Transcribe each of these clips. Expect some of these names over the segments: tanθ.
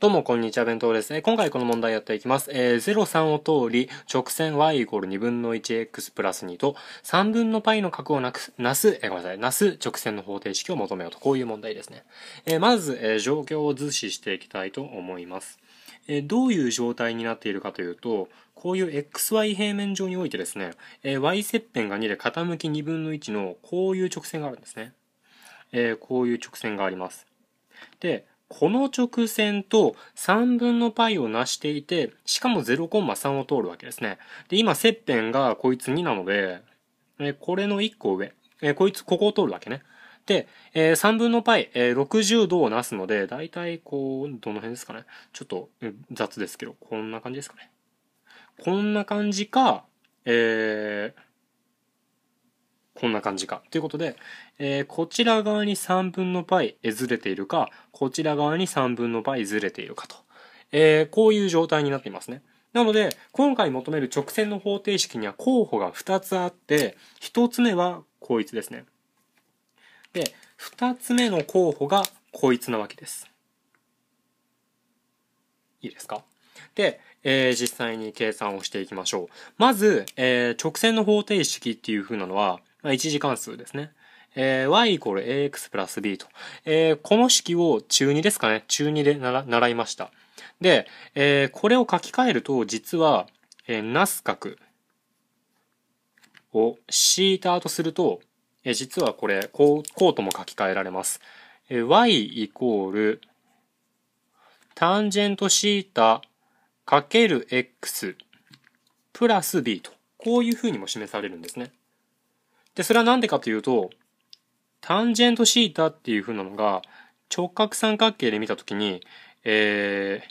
どうもこんにちは、弁当ですね。今回この問題やっていきます。0、3を通り、直線 y=2分の 1x プラス2と、3分の π の角をなす直線の方程式を求めようと、こういう問題ですね。まず、状況を図示していきたいと思います。どういう状態になっているかというと、こういう xy 平面上においてですね、y 切片が2で傾き2分の1のこういう直線があるんですね。こういう直線があります。で、この直線と3分の π をなしていて、しかも 0,3 を通るわけですね。で、今、切片がこいつ2なので、これの1個上。ここを通るわけね。で、3分の π、60度をなすので、だいたいこう、どの辺ですかね。ちょっと雑ですけど、こんな感じですかね。こんな感じか、こんな感じか。ということで、こちら側に3分の π ずれているか、こちら側に3分の π ずれているかと。こういう状態になっていますね。なので、今回求める直線の方程式には候補が2つあって、1つ目はこいつですね。で、2つ目の候補がこいつなわけです。いいですか？で、実際に計算をしていきましょう。まず、直線の方程式っていう風なのは、一次関数ですね。y=ax プラス b と。この式を中2ですかね。中2で習いました。で、これを書き換えると、実は、なす角を θ とすると、実はこれ、こうとも書き換えられます。y=tan θ×x プラス b と。こういう風にも示されるんですね。で、それはなんでかというと、tan θ っていう風なのが、直角三角形で見たときに、これ、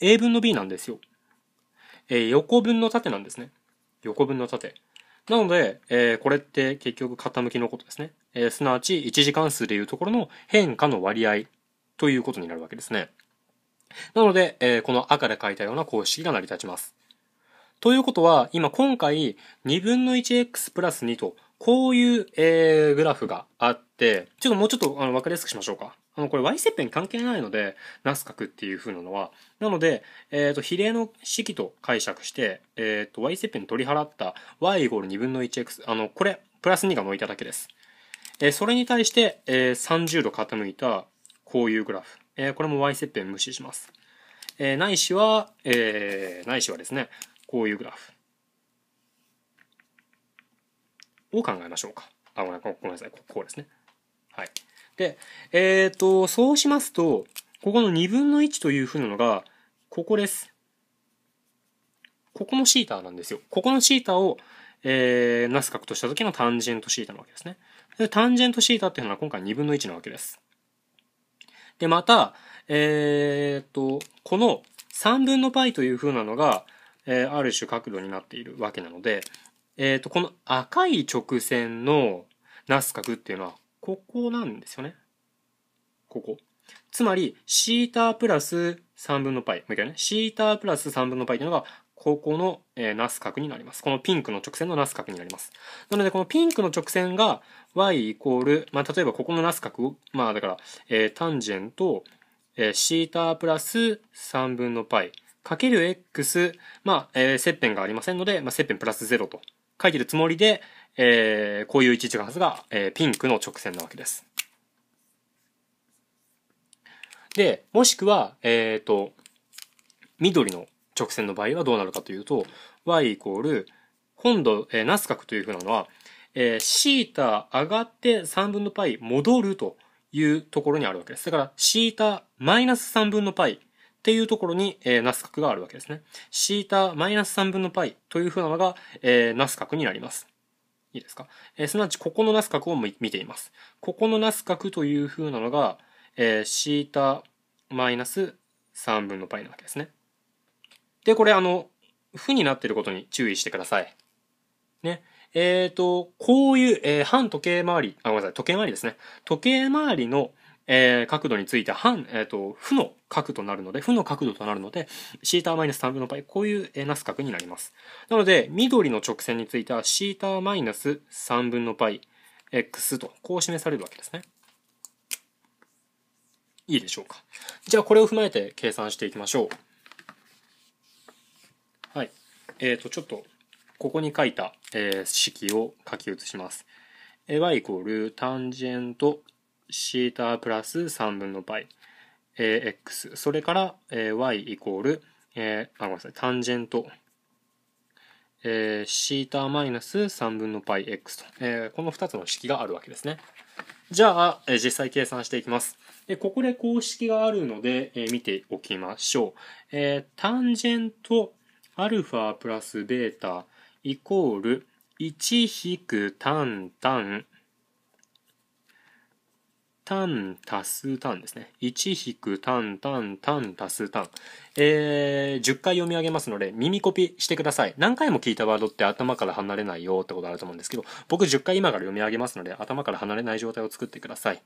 a 分の b なんですよ。横分の縦なんですね。横分の縦。なので、これって結局傾きのことですね。すなわち、一次関数でいうところの変化の割合ということになるわけですね。なので、この赤で書いたような公式が成り立ちます。ということは、今回、2分の 1x プラス2と、こういう、グラフがあって、もうちょっとわかりやすくしましょうか。これ y 切片関係ないので、なす角っていう風なのは、なので、比例の式と解釈して、y 切片取り払った y=2分の 1x、これ、プラス2が抜いただけです。それに対して、30度傾いた、こういうグラフ。これも y 切片無視します。ないしはですね、こういうグラフを考えましょうか。ごめんなさい。こうですね。はい。で、そうしますと、ここの2分の1という風なのが、ここです。ここの θ なんですよ。ここの θ を、なす角とした時の tan θ なわけですね。tan θ っていうのは今回2分の1なわけです。で、また、この3分の π という風なのが、ある種角度になっているわけなので、この赤い直線のなす角っていうのは、ここなんですよね。ここ。つまり、θ プラス3分の π。もう一回ね。θ プラス3分の π っていうのが、ここのなす角になります。このピンクの直線のなす角になります。なので、このピンクの直線が y= 例えばここのなす角を、tangent θ プラス3分の π。かける x、切片がありませんので、切片プラス0と書いてるつもりで、こういう一次関数が、ピンクの直線なわけです。で、もしくは、緑の直線の場合はどうなるかというと、y= 今度、なす角というふうなのは、θ 上がって3分の π 戻るというところにあるわけです。だから、θ マイナス3分の π。っていうところに、なす角があるわけですね。θ−3分の π という風なのが、なす角になります。いいですか？すなわち、ここのなす角を見ています。ここのなす角という風なのが、θ−3 分の π なわけですね。で、これ、負になっていることに注意してください。ね。こういう、反時計回り、時計回りですね。時計回りの、角度について負の角度となるので、θ−3 分の π、こういう、なす角になります。なので、緑の直線については θ−3 分の πx と、こう示されるわけですね。いいでしょうか。じゃあこれを踏まえて計算していきましょう。はい。ちょっとここに書いた、式を書き写します。y イコールタンジェントシータプラス3分の π、x それから、y イコール、ごめんなさい、タンジェントシータマイナス3分の π x と、この2つの式があるわけですね。じゃあ、実際計算していきます。ここで公式があるので、見ておきましょう。タンジェントアルファプラスベータイコール1引くタンタンタン足すタンですね。1引くタンタンタン足すタン。10回読み上げますので、耳コピしてください。何回も聞いたワードって頭から離れないよってことあると思うんですけど、僕10回今から読み上げますので、頭から離れない状態を作ってください。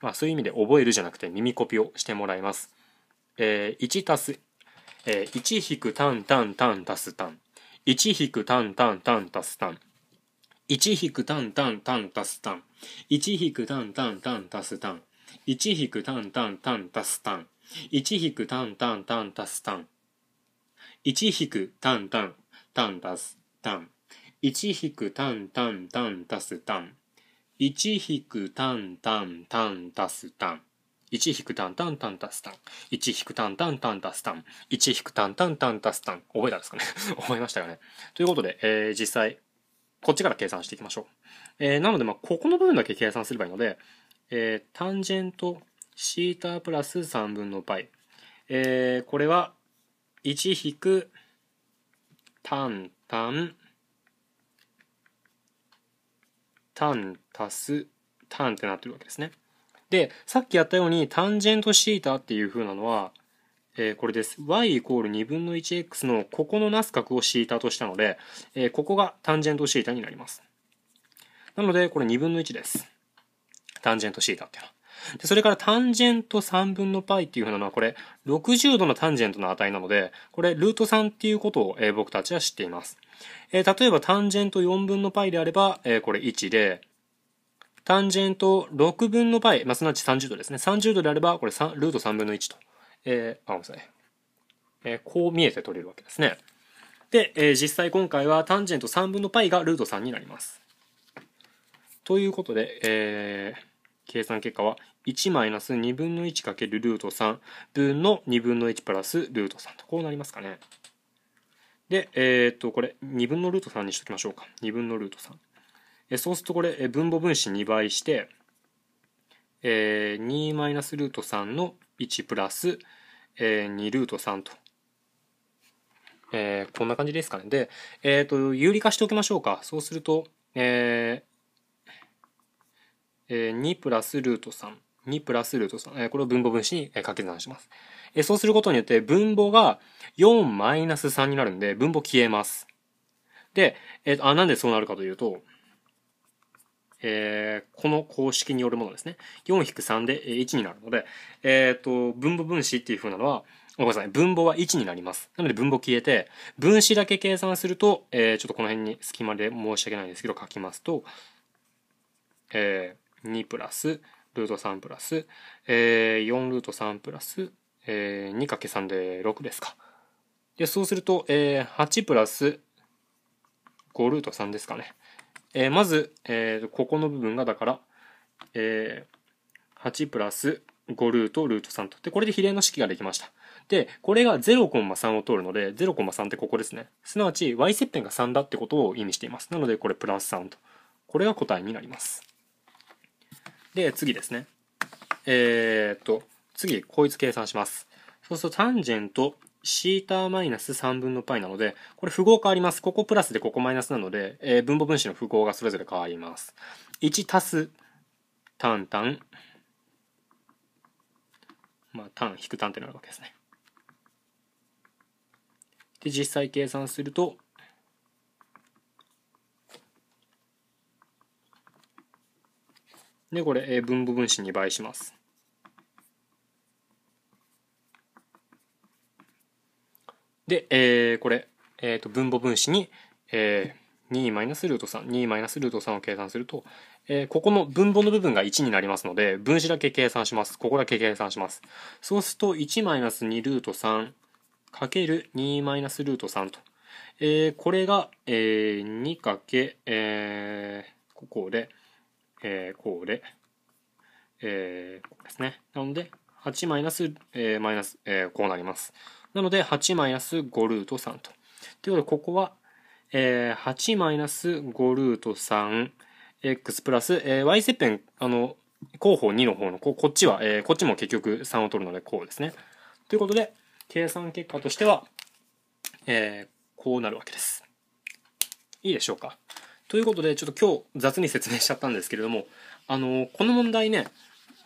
まあそういう意味で覚えるじゃなくて耳コピをしてもらいます。1足す、1引くタンタンタン足すタン。1引くタンタンタン足すタン。1引くタンタンタン足すタン。1引くタンタンタン足すタン。1引くタンタンタン足すタン。1引くタンタンタン足すタン。1引くタンタンタン足すタン。1引くタンタンタン足すタン。1引くタンタンタン足すタン。1引くタンタンタン足すタン。1引くタンタンタン足すタン。1引くタンタンタン足すタン。覚えたんですかね覚えましたよね。ということで、実際、こっちから計算していきましょう。なので、ここの部分だけ計算すればいいので、タンジェントシータプラス3分の π。これは、1引くタンタンタン足すタンってなってるわけですね。で、さっきやったように、タンジェントシータっていう風なのは、これです。y イコール2分の 1x のここのなす角をシータとしたので、ここがタンジェントシータになります。なので、これ2分の1です。タンジェントシータっていうのは。で、それからタンジェント3分の π っていう風なのは、これ60度のタンジェントの値なので、これルート3っていうことを僕たちは知っています。例えばタンジェント4分の π であれば、これ1で、タンジェント6分の π、すなわち30度ですね。30度であれば、これルート3分の1と。ごめんなさい。こう見えて取れるわけですね。で、実際今回はタンジェント3分の π がルート3になります。ということで、計算結果は 1-2 分の 1× ルート3分の2分の1プラスルート3とこうなりますかね。で、これ2分のルート3にしときましょうか。2分のルート3。そうするとこれ分母分子2倍して、2- ルート3の1プラス2ルート3と、こんな感じですかね。で、有理化しておきましょうか。そうすると、2プラスルート3、2プラスルート3、これを分母分子に掛け算します。そうすることによって分母が 4-3 になるんで分母消えます。で、なんでそうなるかというと、この公式によるものですね。4-3 で1になるので、分母分子っていう風なのは、ごめんなさい、分母は1になります。なので分母消えて、分子だけ計算すると、ちょっとこの辺に隙間で申し訳ないんですけど書きますと、2プラス、ルート3プラス、4ルート3プラス、2×3 で6ですか。で、そうすると、8プラス5ルート3ですかね。まず、ここの部分がだから、8プラス5ルートルート3と。で、これで比例の式ができました。で、これが 0,3 を通るので、0,3 ってここですね。すなわち、y 切片が3だってことを意味しています。なので、これプラス3と。これが答えになります。で、次ですね。次、こいつ計算します。そうすると、タンジェント、シータマイナス3分の π なので、これ符号変わります。ここプラスでここマイナスなので、分母分子の符号がそれぞれ変わります。1足す、タンタン。タン引くタンってなるわけですね。で、実際計算すると、で、これ、分母分子2倍します。で、これ、分母分子に、2−ルート3。2−ルート3を計算すると、ここの分母の部分が1になりますので、分子だけ計算します。ここだけ計算します。そうすると、1−2ルート3かける2−ルート3と。これが、2かけ、こうですね。なので、8−こうなります。なので、8−5ルート3と。ということで、ここは、8−5ルート3x プラス、y 切片、後方2の方の、こっちは、こっちも結局3を取るので、こうですね。ということで、計算結果としては、こうなるわけです。いいでしょうか。ということで、ちょっと今日雑に説明しちゃったんですけれども、この問題ね、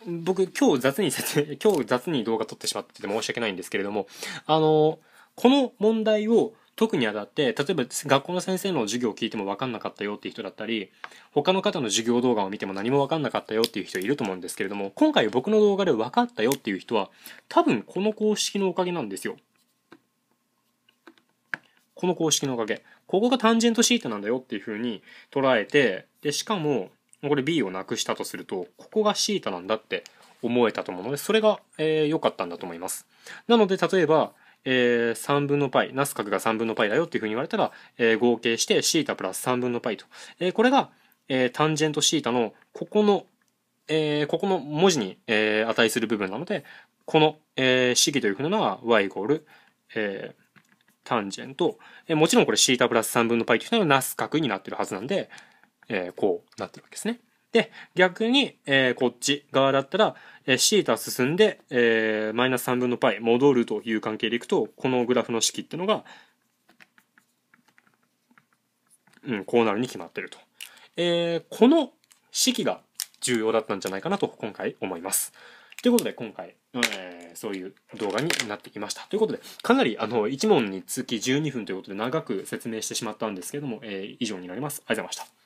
僕今日雑に動画撮ってしまってて申し訳ないんですけれども、この問題を特にあたって、例えば学校の先生の授業を聞いても分かんなかったよっていう人だったり、他の方の授業動画を見ても何も分かんなかったよっていう人いると思うんですけれども、今回僕の動画で分かったよっていう人は、多分この公式のおかげなんですよ。この公式のおかげ。ここがタンジェントシータなんだよっていう風に捉えて、で、しかも、これ B をなくしたとすると、ここがシータなんだって思えたと思うので、それが良かったんだと思います。なので、例えば、3分のπ、なす角が3分のπだよっていうふうに言われたら、合計してθプラス3分のπと。これが、タンジェントθのここの文字に、値する部分なので、この、式というふうなのは y イコール、タンジェント。もちろんこれθプラス3分のπというのはなす角になってるはずなんで、こうなってるわけですね。で、逆に、こっち側だったら、θ 進んで、−3分のπ戻るという関係でいくと、このグラフの式っていうのが、こうなるに決まってると。この式が重要だったんじゃないかなと、今回思います。ということで、今回、そういう動画になってきました。ということで、かなり、1問につき12分ということで、長く説明してしまったんですけども、以上になります。ありがとうございました。